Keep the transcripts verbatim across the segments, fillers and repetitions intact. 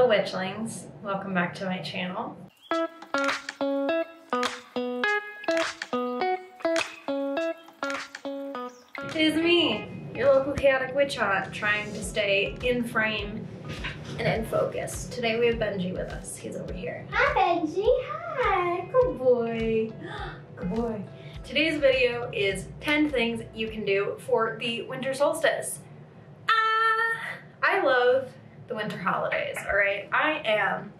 Hello witchlings, welcome back to my channel. It is me, your local chaotic witch aunt, trying to stay in frame and in focus. Today we have Benji with us, he's over here. Hi Benji, hi, good boy, good boy. Today's video is ten things you can do for the winter solstice. Ah, I love the winter holidays, all right? I am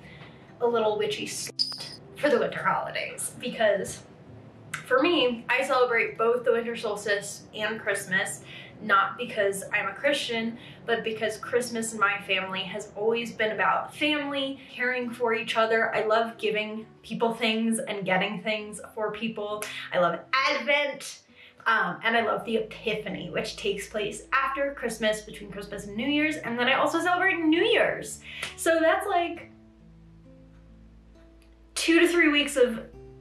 a little witchy slut for the winter holidays because for me, I celebrate both the winter solstice and Christmas, not because I'm a Christian, but because Christmas in my family has always been about family, caring for each other. I love giving people things and getting things for people. I love Advent. Um, and I love the Epiphany, which takes place after Christmas, between Christmas and New Year's, and then I also celebrate New Year's. So that's like two to three weeks of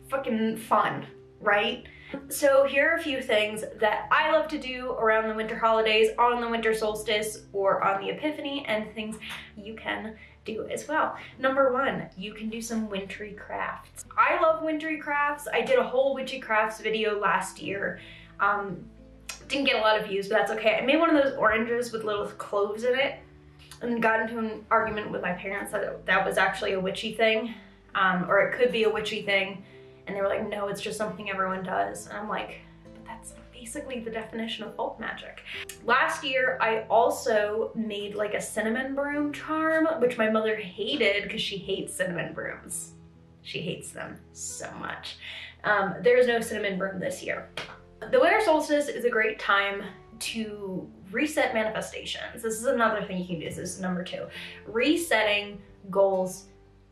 fucking fun, right? So here are a few things that I love to do around the winter holidays, on the winter solstice, or on the Epiphany, and things you can do as well. Number one, you can do some wintry crafts. I love wintry crafts. I did a whole witchy crafts video last year. Um, didn't get a lot of views, but that's okay. I made one of those oranges with little cloves in it and got into an argument with my parents that that was actually a witchy thing, um, or it could be a witchy thing. And they were like, no, it's just something everyone does. And I'm like, but that's basically the definition of folk magic. Last year, I also made like a cinnamon broom charm, which my mother hated because she hates cinnamon brooms. She hates them so much. Um, there's no cinnamon broom this year. The winter solstice is a great time to reset manifestations. This is another thing you can do. This is number two. Resetting goals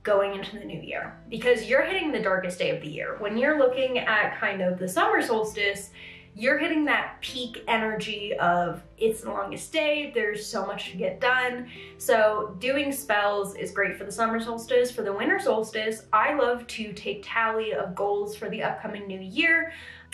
going into the new year, because you're hitting the darkest day of the year. When you're looking at kind of the summer solstice, you're hitting that peak energy of it's the longest day, there's so much to get done. So doing spells is great for the summer solstice. For the winter solstice, I love to take tally of goals for the upcoming new year.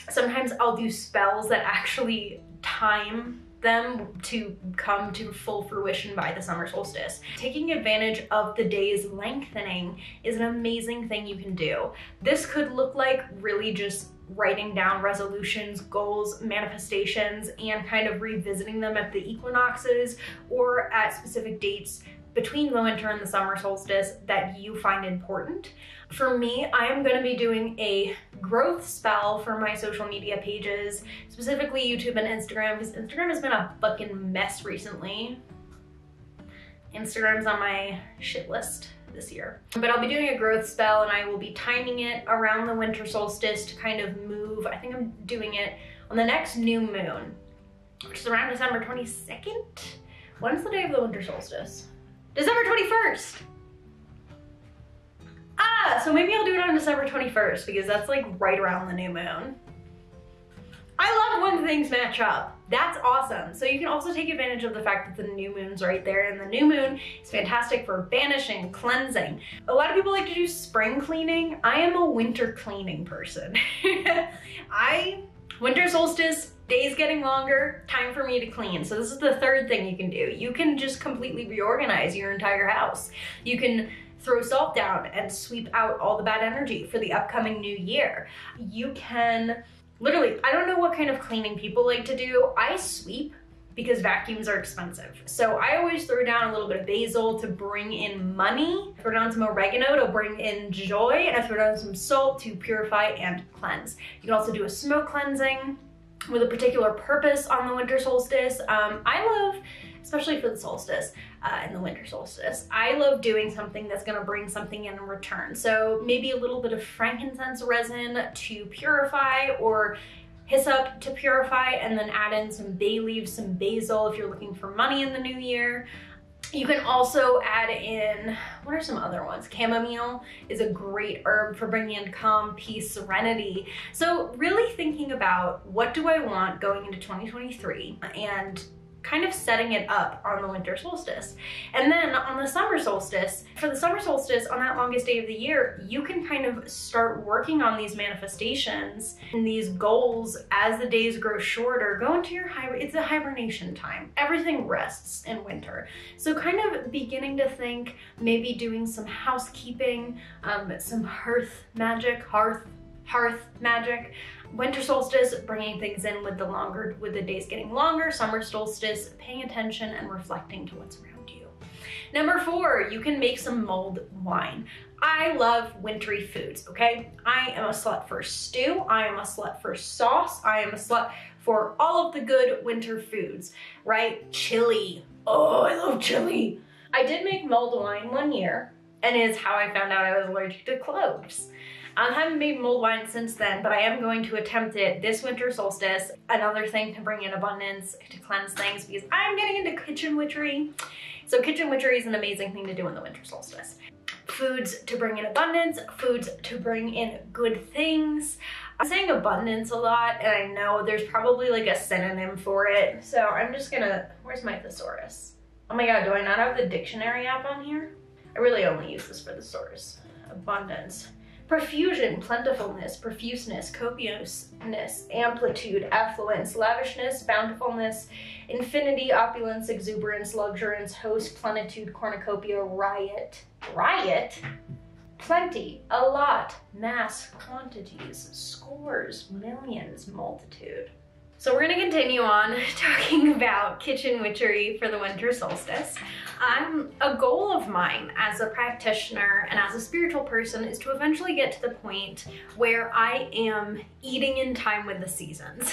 Sometimes I'll do spells that actually time them to come to full fruition by the summer solstice. Taking advantage of the day's lengthening is an amazing thing you can do. This could look like really just writing down resolutions, goals, manifestations, and kind of revisiting them at the equinoxes or at specific dates between the winter and the summer solstice that you find important. For me, I am going to be doing a growth spell for my social media pages, specifically YouTube and Instagram, because Instagram has been a fucking mess recently. Instagram's on my shit list this year. But I'll be doing a growth spell and I will be timing it around the winter solstice to kind of move. I think I'm doing it on the next new moon, which is around December twenty-second. When's the day of the winter solstice? December twenty-first. Ah, so maybe I'll do it on December twenty-first because that's like right around the new moon. I love when things match up. That's awesome. So you can also take advantage of the fact that the new moon's right there, and the new moon is fantastic for banishing, cleansing. A lot of people like to do spring cleaning. I am a winter cleaning person. I, winter solstice, days getting longer, time for me to clean. So this is the third thing you can do. You can just completely reorganize your entire house. You can throw salt down and sweep out all the bad energy for the upcoming new year. You can literally, I don't know what kind of cleaning people like to do. I sweep because vacuums are expensive. So I always throw down a little bit of basil to bring in money, throw down some oregano to bring in joy, and I throw down some salt to purify and cleanse. You can also do a smoke cleansing with a particular purpose on the winter solstice. Um, I love, especially for the solstice uh, and the winter solstice, I love doing something that's gonna bring something in return. So maybe a little bit of frankincense resin to purify, or hyssop to purify, and then add in some bay leaves, some basil if you're looking for money in the new year. You can also add in, what are some other ones? Chamomile is a great herb for bringing in calm, peace, serenity. So really thinking about, what do I want going into twenty twenty-three? And kind of setting it up on the winter solstice. And then on the summer solstice, for the summer solstice, on that longest day of the year, you can kind of start working on these manifestations and these goals as the days grow shorter. Go into your hibernation. It's a hibernation time. Everything rests in winter. So kind of beginning to think, maybe doing some housekeeping, um, some hearth magic, hearth, hearth magic. Winter solstice, bringing things in with the longer, with the days getting longer. Summer solstice, paying attention and reflecting to what's around you. Number four, you can make some mulled wine. I love wintry foods, okay? I am a slut for stew. I am a slut for sauce. I am a slut for all of the good winter foods, right? Chili. Oh, I love chili. I did make mulled wine one year, and it is how I found out I was allergic to cloves. I haven't made mulled wine since then, but I am going to attempt it this winter solstice. Another thing to bring in abundance, to cleanse things, because I'm getting into kitchen witchery. So kitchen witchery is an amazing thing to do in the winter solstice. Foods to bring in abundance, foods to bring in good things. I'm saying abundance a lot, and I know there's probably like a synonym for it. So I'm just gonna, where's my thesaurus? Oh my God, do I not have the dictionary app on here? I really only use this for thesaurus. Abundance. Profusion, plentifulness, profuseness, copiousness, amplitude, affluence, lavishness, bountifulness, infinity, opulence, exuberance, luxuriance, host, plenitude, cornucopia, riot, riot, plenty, a lot, mass, quantities, scores, millions, multitude. So we're gonna continue on talking about kitchen witchery for the winter solstice. Um, a goal of mine as a practitioner and as a spiritual person is to eventually get to the point where I am eating in time with the seasons,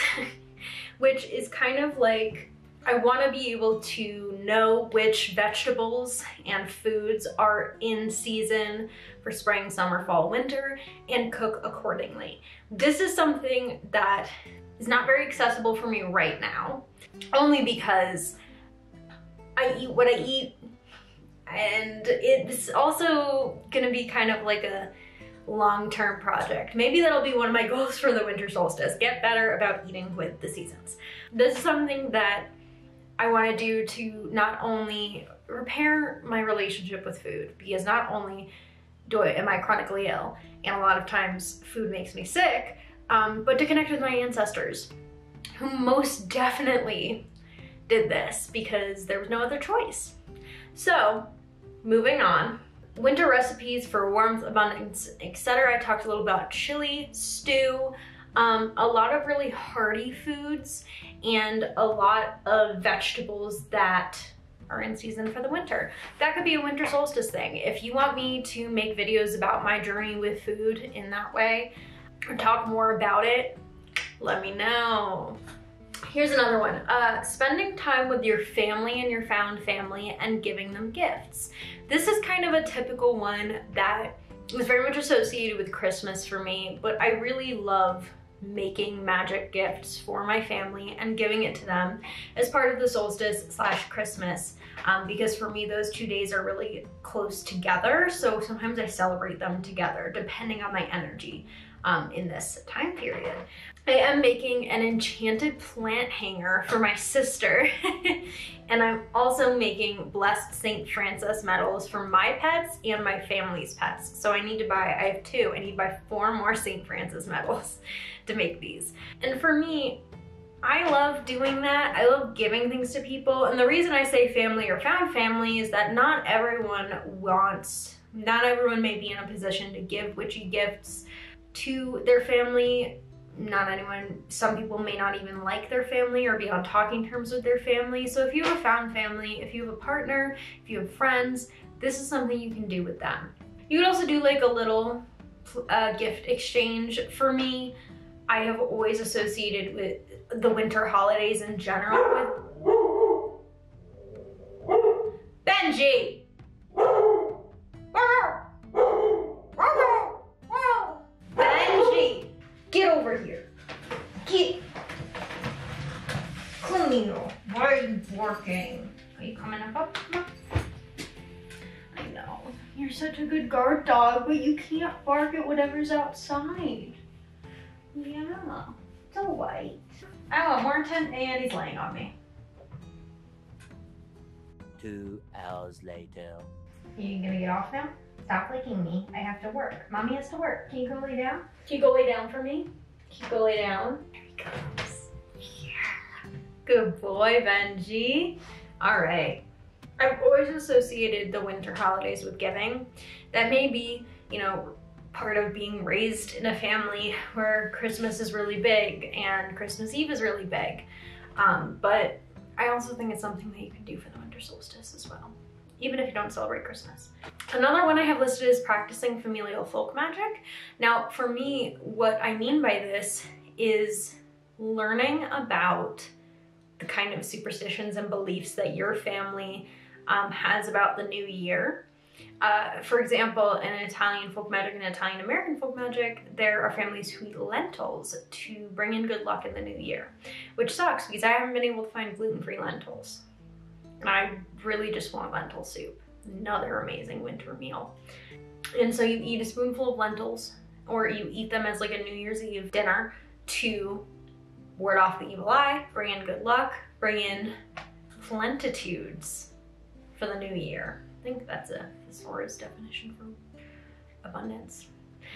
which is kind of like, I wanna be able to know which vegetables and foods are in season for spring, summer, fall, winter, and cook accordingly. This is something that is not very accessible for me right now, only because I eat what I eat, and it's also gonna be kind of like a long-term project. Maybe that'll be one of my goals for the winter solstice, get better about eating with the seasons. This is something that I wanna do to not only repair my relationship with food, because not only do I, am I chronically ill, and a lot of times food makes me sick, Um, but to connect with my ancestors, who most definitely did this because there was no other choice. So, moving on. Winter recipes for warmth, abundance, et cetera. I talked a little about chili, stew, um, a lot of really hearty foods, and a lot of vegetables that are in season for the winter. That could be a winter solstice thing. If you want me to make videos about my journey with food in that way, or talk more about it, let me know. Here's another one. Uh, spending time with your family and your found family and giving them gifts. This is kind of a typical one that was very much associated with Christmas for me, but I really love making magic gifts for my family and giving it to them as part of the solstice slash Christmas, um, because for me those two days are really close together, so sometimes I celebrate them together depending on my energy. Um, in this time period. I am making an enchanted plant hanger for my sister, and I'm also making blessed Saint Francis medals for my pets and my family's pets. So I need to buy, I have two, I need to buy four more Saint Francis medals to make these. And for me, I love doing that. I love giving things to people. And the reason I say family or found family is that not everyone wants, not everyone may be in a position to give witchy gifts to their family. Not anyone, some people may not even like their family or be on talking terms with their family. So if you have a found family, if you have a partner, if you have friends, this is something you can do with them. You could also do like a little uh, gift exchange. For me, I have always associated with the winter holidays in general with Benji. Get over here. Get. Cloonino, why are you barking? Are you coming up? up? Come up. I know. You're such a good guard dog, but you can't bark at whatever's outside. Yeah. It's all right. I want Martin, and he's laying on me. Two hours later. Are you gonna get off now? Stop licking me. I have to work. Mommy has to work. Can you go lay down? Can you go lay down for me? Can you go lay down? There he comes. Yeah. Good boy, Benji. All right. I've always associated the winter holidays with giving. That may be, you know, part of being raised in a family where Christmas is really big and Christmas Eve is really big. Um, but I also think it's something that you can do for the winter solstice as well, even if you don't celebrate Christmas. Another one I have listed is practicing familial folk magic. Now, for me, what I mean by this is learning about the kind of superstitions and beliefs that your family um, has about the new year. Uh, for example, in Italian folk magic and Italian American folk magic, there are families who eat lentils to bring in good luck in the new year, which sucks because I haven't been able to find gluten-free lentils. And I really just want lentil soup, another amazing winter meal. And so you eat a spoonful of lentils, or you eat them as like a New Year's Eve dinner to ward off the evil eye, bring in good luck, bring in plenitudes for the new year. I think that's a thesaurus definition for abundance.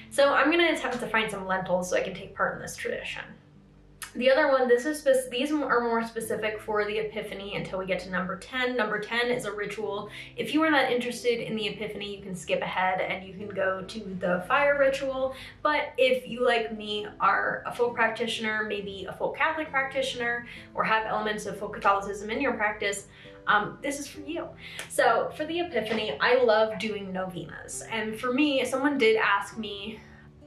So I'm gonna attempt to find some lentils so I can take part in this tradition. The other one, this is these are more specific for the Epiphany until we get to number ten. Number ten is a ritual. If you are not interested in the Epiphany, you can skip ahead and you can go to the fire ritual. But if you, like me, are a folk practitioner, maybe a folk Catholic practitioner, or have elements of folk Catholicism in your practice, um, this is for you. So for the Epiphany, I love doing novenas. And for me, someone did ask me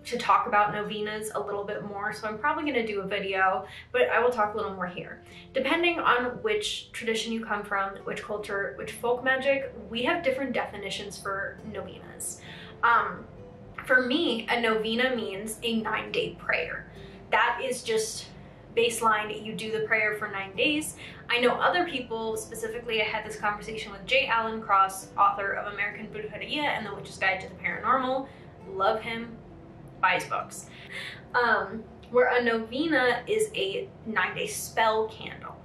to talk about novenas a little bit more, so I'm probably gonna do a video, but I will talk a little more here. Depending on which tradition you come from, which culture, which folk magic, we have different definitions for novenas. Um, for me, a novena means a nine-day prayer. That is just baseline. You do the prayer for nine days. I know other people, specifically I had this conversation with J. Allen Cross, author of American Vodou and The Witch's Guide to the Paranormal. Love him. Buys books, um, where a novena is a nine-day spell candle.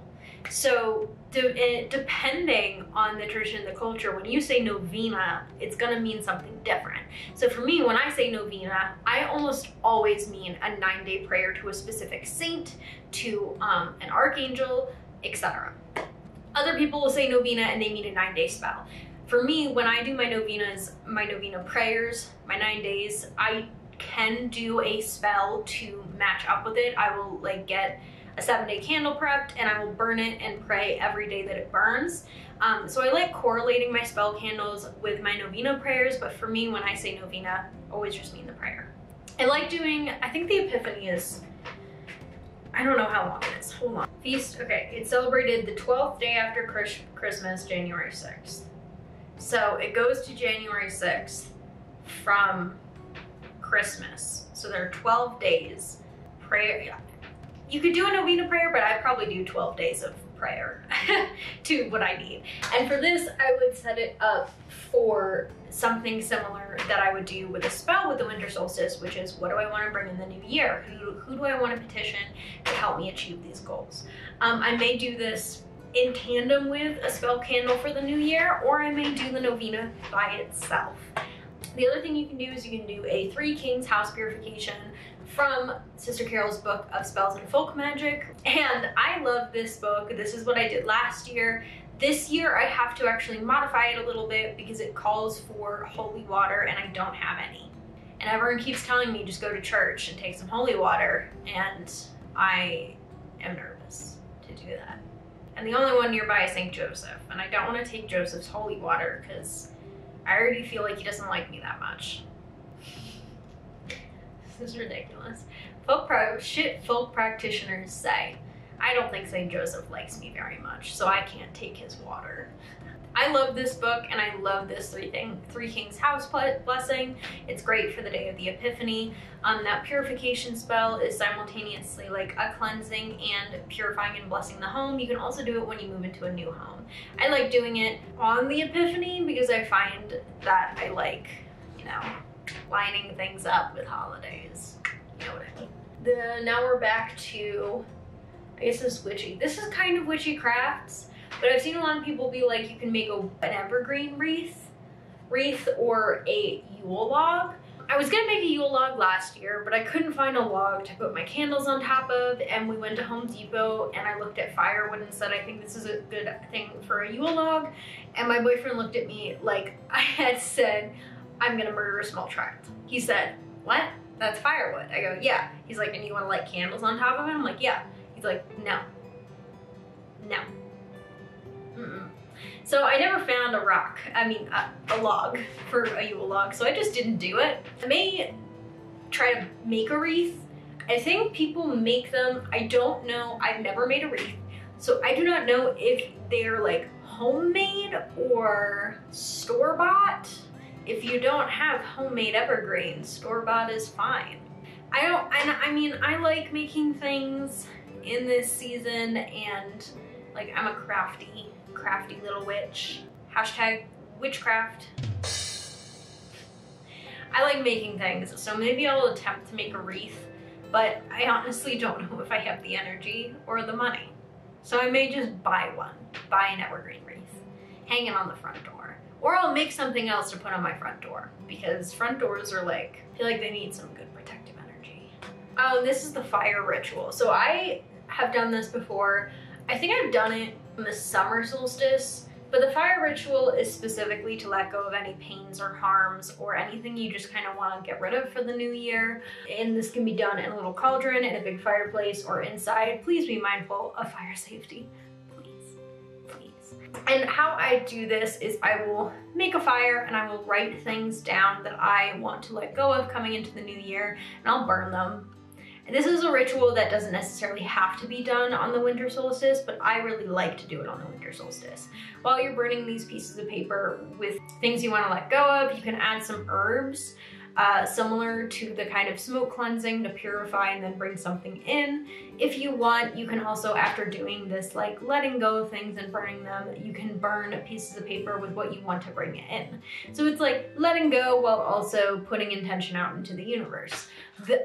So de depending on the tradition, the culture, when you say novena, it's gonna mean something different. So for me, when I say novena, I almost always mean a nine-day prayer to a specific saint, to um, an archangel, et cetera. Other people will say novena and they mean a nine-day spell. For me, when I do my novenas, my novena prayers, my nine days, I can do a spell to match up with it. I will like get a seven day candle prepped and I will burn it and pray every day that it burns. Um, so I like correlating my spell candles with my novena prayers, but for me, when I say novena, always just mean the prayer. I like doing, I think the Epiphany is, I don't know how long it is, hold on. Feast, okay, it's celebrated the twelfth day after Christmas, January sixth. So it goes to January sixth from Christmas. So there are twelve days prayer. Yeah. You could do a novena prayer, but I probably do twelve days of prayer to what I need. And for this, I would set it up for something similar that I would do with a spell with the winter solstice, which is what do I want to bring in the new year? Who, who do I want to petition to help me achieve these goals? Um, I may do this in tandem with a spell candle for the new year, or I may do the novena by itself. The other thing you can do is you can do a Three Kings house purification from Sister Carol's book of spells and folk magic. And I love this book. This is what I did last year. This year I have to actually modify it a little bit because it calls for holy water and I don't have any. And everyone keeps telling me just go to church and take some holy water, and I am nervous to do that. And the only one nearby is Saint Joseph, and I don't want to take Joseph's holy water because I already feel like he doesn't like me that much. This is ridiculous. Folk pro shit folk practitioners say, I don't think Saint Joseph likes me very much, so I can't take his water. I love this book, and I love this three thing, Three Kings house blessing. It's great for the day of the Epiphany. Um, that purification spell is simultaneously like a cleansing and purifying and blessing the home. You can also do it when you move into a new home. I like doing it on the Epiphany because I find that I like, you know, lining things up with holidays. You know what I mean? The, now we're back to, I guess it's witchy. This is kind of witchy crafts. But I've seen a lot of people be like, you can make a, an evergreen wreath, wreath or a Yule log. I was gonna make a Yule log last year, but I couldn't find a log to put my candles on top of, and we went to Home Depot and I looked at firewood and said, I think this is a good thing for a Yule log. And my boyfriend looked at me like I had said, I'm gonna murder a small child. He said, what? That's firewood. I go, yeah. He's like, and you wanna light candles on top of it? I'm like, yeah. He's like, no, no, mm-mm. So I never found a rock, I mean a, a log for a Yule log, so I just didn't do it. I may try to make a wreath. I think people make them. I don't know. I've never made a wreath, so I do not know if they're like homemade or store-bought. If you don't have homemade evergreens, store-bought is fine. I don't, and I mean, I like making things in this season, and like I'm a crafty crafty little witch. Hashtag witchcraft. I like making things, so maybe I'll attempt to make a wreath, but I honestly don't know if I have the energy or the money. So I may just buy one, buy an evergreen wreath, hang it on the front door, or I'll make something else to put on my front door, because front doors are like, I feel like they need some good protective energy. Oh, this is the fire ritual. So I have done this before. I think I've done it on the summer solstice, but the fire ritual is specifically to let go of any pains or harms or anything you just kind of want to get rid of for the new year. And this can be done in a little cauldron, in a big fireplace, or inside. Please be mindful of fire safety. Please, please. And how I do this is I will make a fire and I will write things down that I want to let go of coming into the new year, and I'll burn them. And this is a ritual that doesn't necessarily have to be done on the winter solstice, but I really like to do it on the winter solstice. While you're burning these pieces of paper with things you want to let go of, you can add some herbs, uh, similar to the kind of smoke cleansing, to purify and then bring something in. If you want, you can also, after doing this, like letting go of things and burning them, you can burn pieces of paper with what you want to bring in. So it's like letting go while also putting intention out into the universe.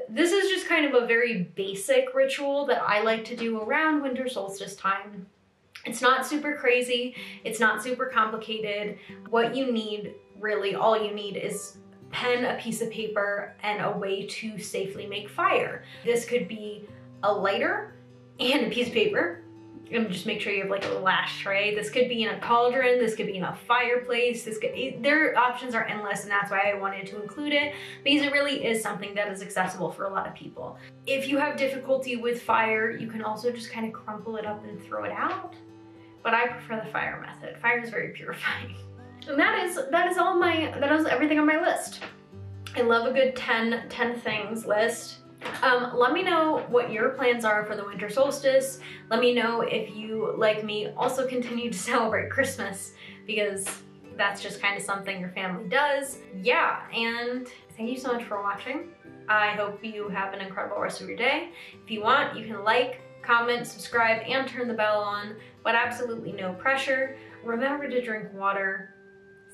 This is just kind of a very basic ritual that I like to do around winter solstice time. It's not super crazy. It's not super complicated. What you need, really, all you need is pen, a piece of paper, and a way to safely make fire. This could be a lighter and a piece of paper. And just make sure you have like a little ashtray. This could be in a cauldron, this could be in a fireplace, this could, their options are endless, and that's why I wanted to include it, because it really is something that is accessible for a lot of people. If you have difficulty with fire, you can also just kind of crumple it up and throw it out, but I prefer the fire method. Fire is very purifying. And that is, that is all my, that is everything on my list. I love a good ten, ten things list. Um, let me know what your plans are for the winter solstice. Let me know if you, like me, also continue to celebrate Christmas, because that's just kind of something your family does. Yeah, and thank you so much for watching. I hope you have an incredible rest of your day. If you want, you can like, comment, subscribe, and turn the bell on, but absolutely no pressure. Remember to drink water.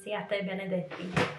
Siate Benedetti.